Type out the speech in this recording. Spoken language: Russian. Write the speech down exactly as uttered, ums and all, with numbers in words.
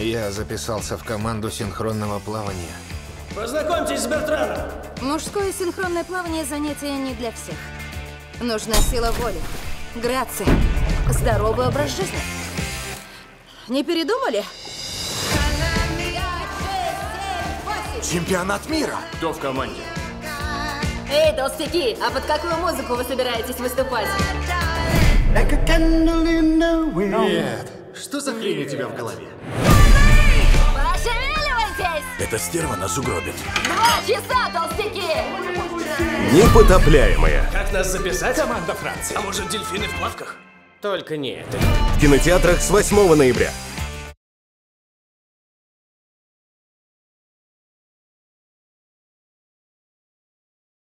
Я записался в команду синхронного плавания. Познакомьтесь с Бертраном. Мужское синхронное плавание занятие не для всех. Нужна сила воли, грация, здоровый образ жизни. Не передумали? Чемпионат мира! Кто в команде? Эй, толстяки, а под какую музыку вы собираетесь выступать? Нет, что за хрень у тебя в голове? Пошевеливайтесь! Эта стерва нас угробит. Два часа, толстяки! Непотопляемые. Как нас записать? Команда Франции. А может, дельфины в плавках? Только не это. В кинотеатрах с восьмого ноября.